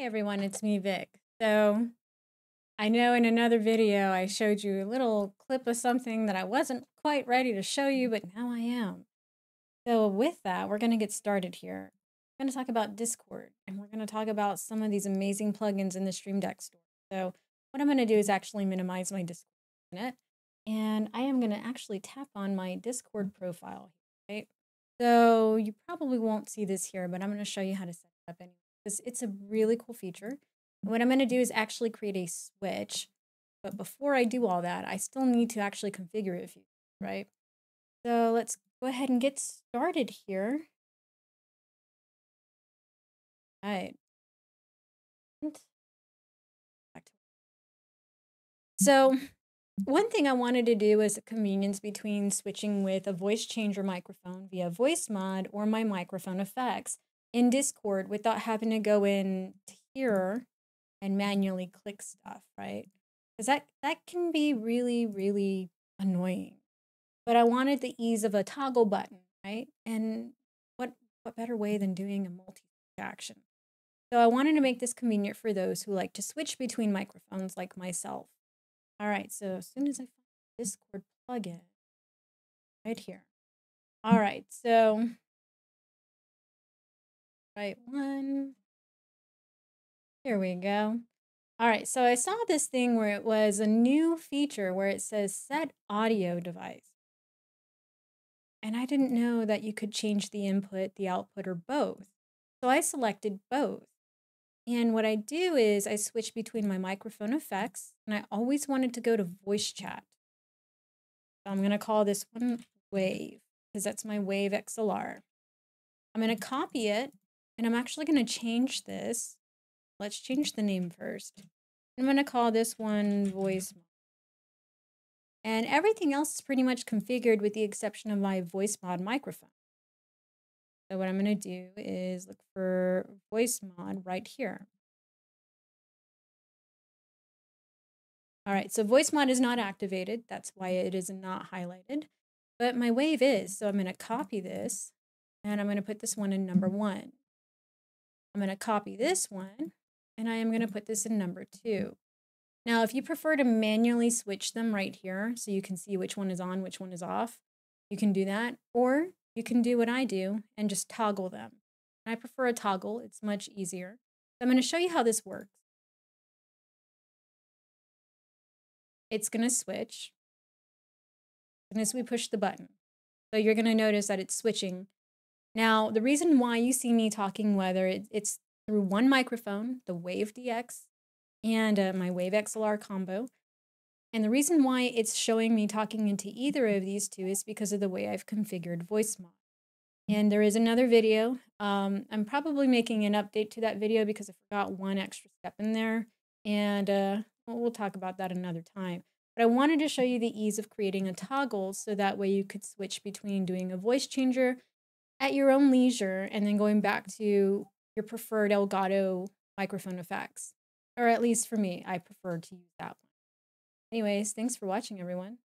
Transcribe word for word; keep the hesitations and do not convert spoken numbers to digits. Hey everyone, it's me, Vic. So I know in another video I showed you a little clip of something that I wasn't quite ready to show you, but now I am. So with that, we're going to get started here. I'm going to talk about Discord, and we're going to talk about some of these amazing plugins in the Stream Deck store. So what I'm going to do is actually minimize my Discord unit, and I am going to actually tap on my Discord profile. Right? So you probably won't see this here, but I'm going to show you how to set it up anyway. It's a really cool feature. What I'm going to do is actually create a switch. But before I do all that, I still need to actually configure it, if you, right? So let's go ahead and get started here. All right. So one thing I wanted to do is a convenience between switching with a voice changer microphone via VoiceMod or my microphone effects in Discord without having to go in here and manually click stuff, right? Because that, that can be really, really annoying. But I wanted the ease of a toggle button, right? And what, what better way than doing a multi action? So I wanted to make this convenient for those who like to switch between microphones like myself. All right, so as soon as I find Discord plugin, right here. All right, so right one. Here we go. All right, so I saw this thing where it was a new feature where it says set audio device. And I didn't know that you could change the input, the output, or both. So I selected both. And what I do is I switch between my microphone effects, and I always wanted to go to voice chat. So I'm going to call this one Wave, because that's my Wave X L R. I'm going to copy it, and I'm actually going to change this. Let's change the name first. I'm going to call this one Voice. And everything else is pretty much configured with the exception of my VoiceMod microphone. So what I'm going to do is look for VoiceMod right here. All right, so VoiceMod is not activated. That's why it is not highlighted. But my Wave is, so I'm going to copy this, and I'm going to put this one in number one. I'm going to copy this one, and I am going to put this in number two. Now, if you prefer to manually switch them right here so you can see which one is on, which one is off, you can do that, or you can do what I do and just toggle them. I prefer a toggle. It's much easier. So I'm going to show you how this works. It's going to switch as soon as we push the button. So you're going to notice that it's switching. Now, the reason why you see me talking, whether it, it's through one microphone, the Wave D X, and uh, my Wave X L R combo, and the reason why it's showing me talking into either of these two is because of the way I've configured VoiceMod. And there is another video. Um, I'm probably making an update to that video because I forgot one extra step in there, and uh, we'll talk about that another time. But I wanted to show you the ease of creating a toggle so that way you could switch between doing a voice changer at your own leisure and then going back to your preferred Elgato microphone effects. Or at least for me, I prefer to use that one. Anyways, thanks for watching, everyone.